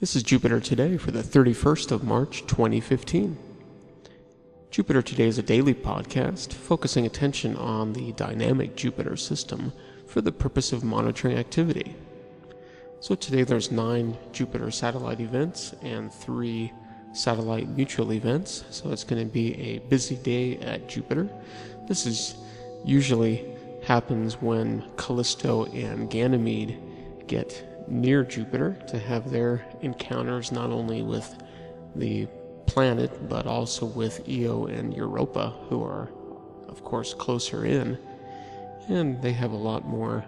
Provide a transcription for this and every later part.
This is Jupiter Today for the 31st of March, 2015. Jupiter Today is a daily podcast focusing attention on the dynamic Jupiter system for the purpose of monitoring activity. So today there's 9 Jupiter satellite events and 3 satellite mutual events, so it's going to be a busy day at Jupiter. This is usually happens when Callisto and Ganymede get near Jupiter to have their encounters not only with the planet but also with Io and Europa, who are of course closer in, and they have a lot more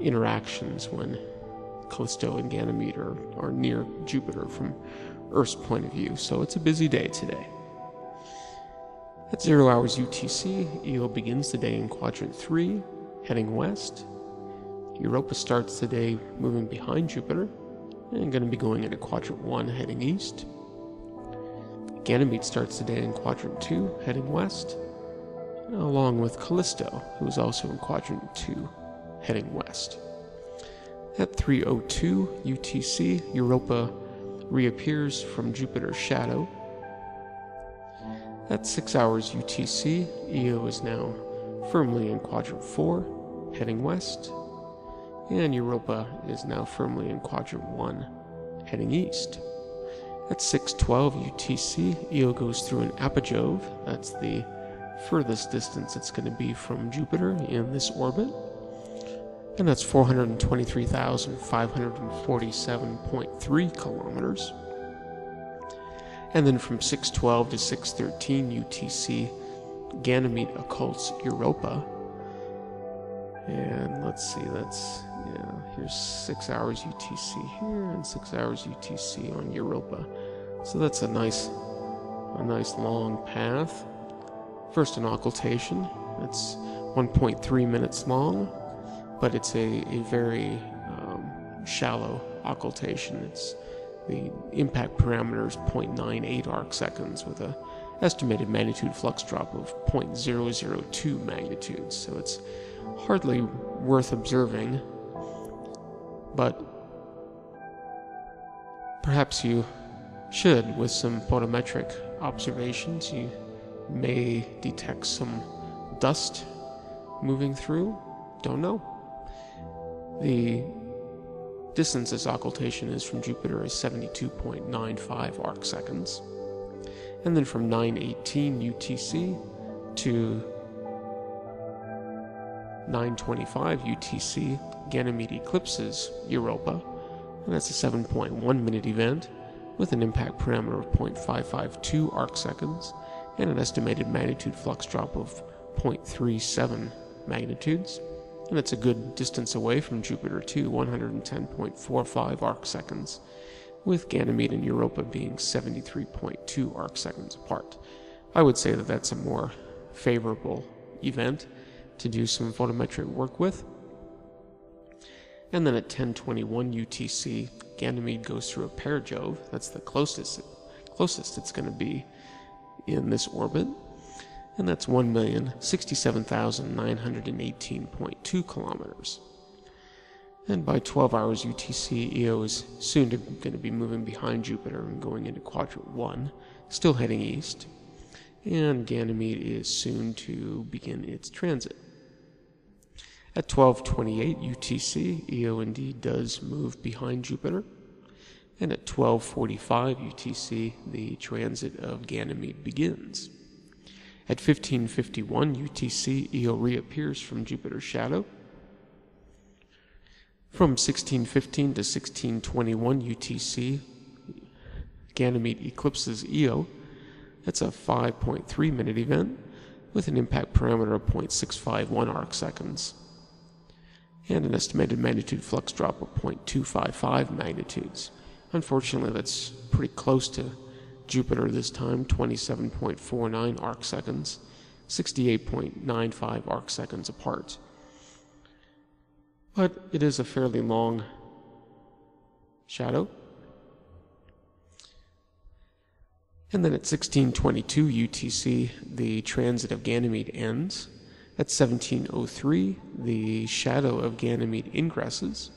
interactions when Callisto and Ganymede are near Jupiter from Earth's point of view. So it's a busy day today. At 0 hours UTC, Io begins the day in quadrant 3 heading west. Europa starts the day moving behind Jupiter and going to be going into quadrant 1 heading east. Ganymede starts the day in quadrant 2 heading west, along with Callisto, who is also in quadrant 2 heading west. At 3:02 UTC, Europa reappears from Jupiter's shadow. At 6 hours UTC, Io is now firmly in quadrant 4 heading west, and Europa is now firmly in quadrant 1 heading east. At 6:12 UTC, Io goes through an apojove. That's the furthest distance it's going to be from Jupiter in this orbit, and that's 423,547.3 kilometers. And then from 6:12 to 6:13 UTC, Ganymede occults Europa. And let's see, that's, yeah, here's 6 hours UTC here and 6 hours UTC on Europa. So that's a nice long path. First an occultation. It's 1.3 minutes long, but it's a very shallow occultation. It's the impact parameter is 0.98 arc seconds with a estimated magnitude flux drop of 0.002 magnitudes, so it's hardly worth observing, but perhaps you should. With some photometric observations, you may detect some dust moving through. Don't know. The distance this occultation is from Jupiter is 72.95 arc seconds. And then from 9:18 UTC to 9:25 UTC, Ganymede eclipses Europa, and that's a 7.1 minute event with an impact parameter of 0.552 arc seconds and an estimated magnitude flux drop of 0.37 magnitudes, and it's a good distance away from Jupiter too, 110.45 arc seconds, with Ganymede and Europa being 73.2 arc seconds apart. I would say that that's a more favorable event to do some photometric work with. And then at 10:21 UTC, Ganymede goes through a perijove. That's the closest it's going to be in this orbit, and that's 1,067,918.2 kilometers. And by 12 hours UTC, Io is soon going to be moving behind Jupiter and going into quadrant 1, still heading east, and Ganymede is soon to begin its transit. At 12:28 UTC, Io indeed does move behind Jupiter, and at 12:45 UTC, the transit of Ganymede begins. At 15:51 UTC, Io reappears from Jupiter's shadow. From 16:15 to 16:21 UTC, Ganymede eclipses Io. That's a 5.3 minute event with an impact parameter of 0.651 arc seconds and an estimated magnitude flux drop of 0.255 magnitudes. Unfortunately, that's pretty close to Jupiter this time, 27.49 arc seconds, 68.95 arc seconds apart. But it is a fairly long shadow. And then at 16:22 UTC, the transit of Ganymede ends. At 17:03, the shadow of Ganymede ingresses.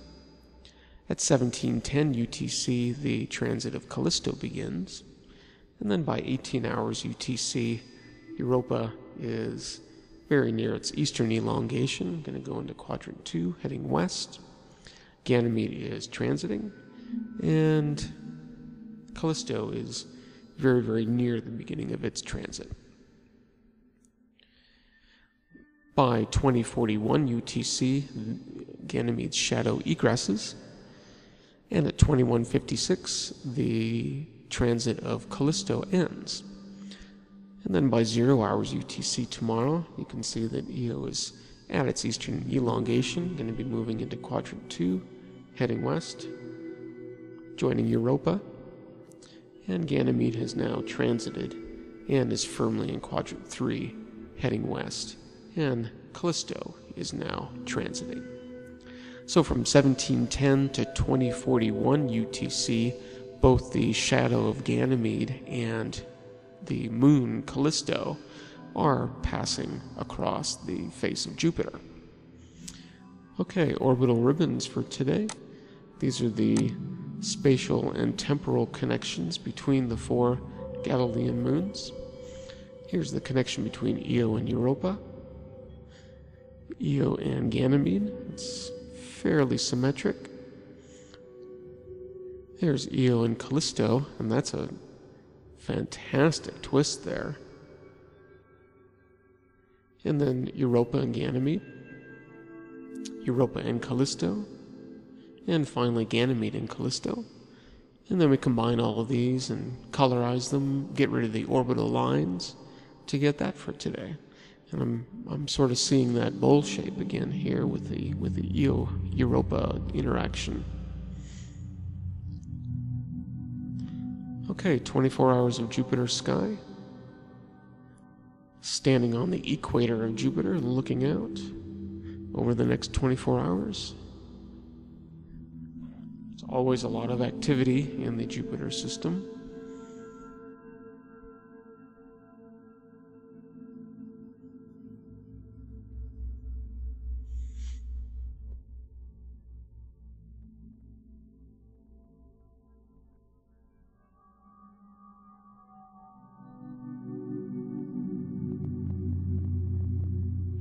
At 17:10 UTC, the transit of Callisto begins, and then by 18 hours UTC, Europa is very near its eastern elongation. I'm going to go into quadrant 2, heading west. Ganymede is transiting, and Callisto is very, very near the beginning of its transit. By 2041 UTC, Ganymede's shadow egresses, and at 2156, the transit of Callisto ends. And then by 0 hours UTC tomorrow, you can see that Io is at its eastern elongation, going to be moving into quadrant 2, heading west, joining Europa, and Ganymede has now transited and is firmly in quadrant 3, heading west. And Callisto is now transiting. So from 1710 to 2041 UTC, both the shadow of Ganymede and the moon Callisto are passing across the face of Jupiter. Okay, orbital ribbons for today. These are the spatial and temporal connections between the four Galilean moons. Here's the connection between Io and Europa. Io and Ganymede. It's fairly symmetric. There's Io and Callisto, and that's a fantastic twist there. And then Europa and Ganymede, Europa and Callisto, and finally Ganymede and Callisto. And then we combine all of these and colorize them, get rid of the orbital lines to get that for today. And I'm sort of seeing that bowl shape again here with the Io-Europa interaction. Okay, 24 hours of Jupiter's sky. Standing on the equator of Jupiter, looking out over the next 24 hours. There's always a lot of activity in the Jupiter system.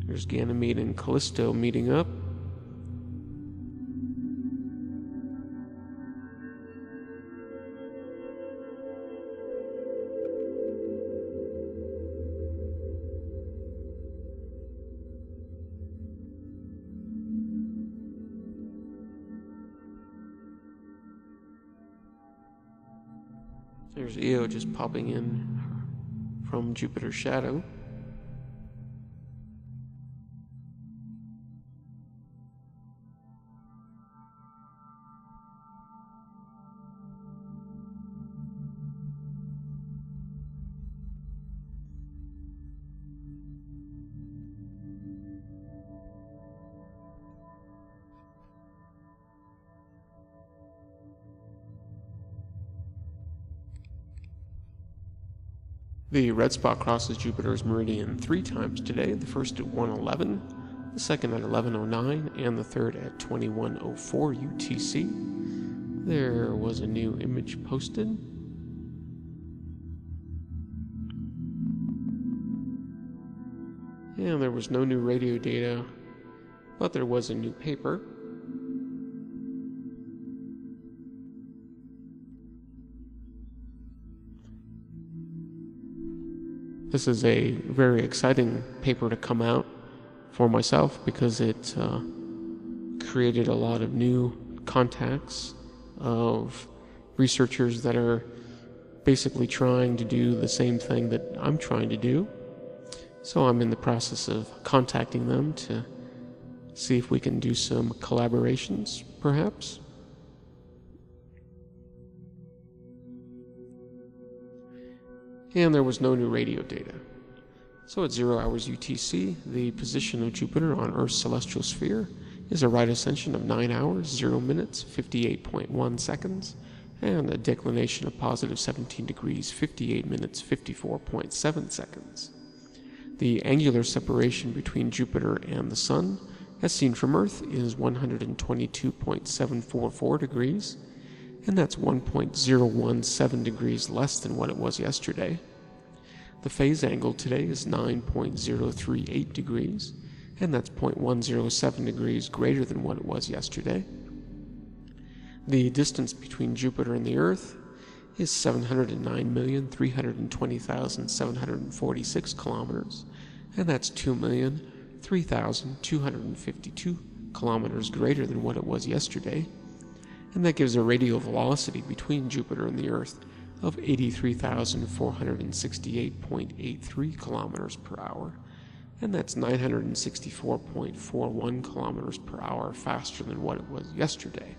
There's Ganymede and Callisto meeting up. There's Io just popping in from Jupiter's shadow. The red spot crosses Jupiter's meridian 3 times today, the first at 1:11, the second at 11:09, and the third at 21:04 UTC. There was a new image posted. And there was no new radio data, but there was a new paper. This is a very exciting paper to come out for myself because it created a lot of new contacts of researchers that are basically trying to do the same thing that I'm trying to do. So I'm in the process of contacting them to see if we can do some collaborations, perhaps. And there was no new radio data. So at 0 hours UTC, the position of Jupiter on Earth's celestial sphere is a right ascension of 9 hours, 0 minutes, 58.1 seconds, and a declination of positive 17 degrees, 58 minutes, 54.7 seconds. The angular separation between Jupiter and the Sun as seen from Earth, is 122.744 degrees, and that's 1.017 degrees less than what it was yesterday. The phase angle today is 9.038 degrees, and that's 0.107 degrees greater than what it was yesterday. The distance between Jupiter and the Earth is 709,320,746 kilometers, and that's 2,003,252 kilometers greater than what it was yesterday, and that gives a radial velocity between Jupiter and the Earth of 83,468.83 kilometers per hour, and that's 964.41 kilometers per hour faster than what it was yesterday.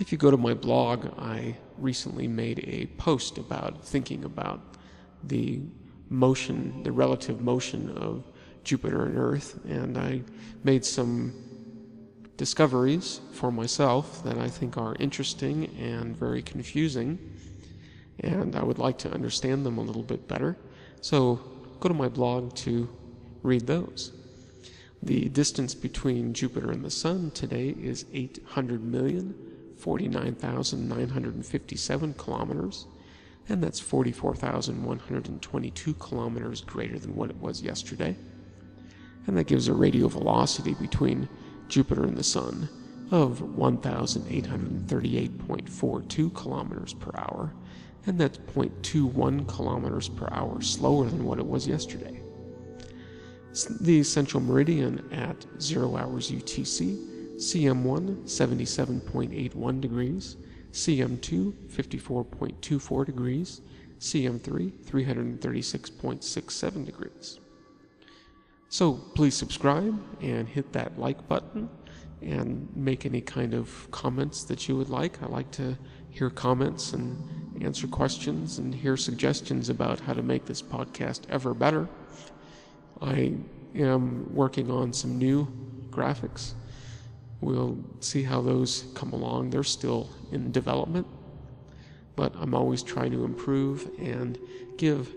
If you go to my blog, I recently made a post about thinking about the motion, the relative motion of Jupiter and Earth, and I made some discoveries for myself that I think are interesting and very confusing, and I would like to understand them a little bit better. So go to my blog to read those. The distance between Jupiter and the Sun today is 800,049,957 kilometers, and that's 44,122 kilometers greater than what it was yesterday, and that gives a radial velocity between Jupiter and the Sun of 1,838.42 kilometers per hour, and that's 0.21 kilometers per hour slower than what it was yesterday. The central meridian at 0 hours UTC, CM1 77.81 degrees, CM2 54.24 degrees, CM3 336.67 degrees. So please subscribe and hit that like button and make any kind of comments that you would like. I like to hear comments and answer questions and hear suggestions about how to make this podcast ever better. I am working on some new graphics. We'll see how those come along. They're still in development, but I'm always trying to improve and give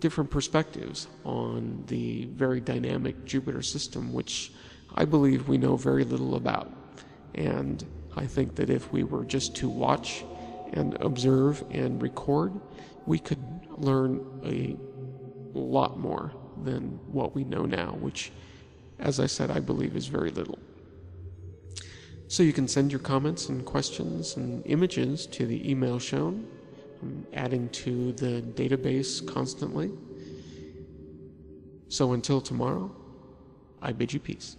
different perspectives on the very dynamic Jupiter system, which I believe we know very little about. And I think that if we were just to watch and observe and record, we could learn a lot more than what we know now, which, as I said, I believe is very little. So you can send your comments and questions and images to the email shown. I'm adding to the database constantly. So until tomorrow, I bid you peace.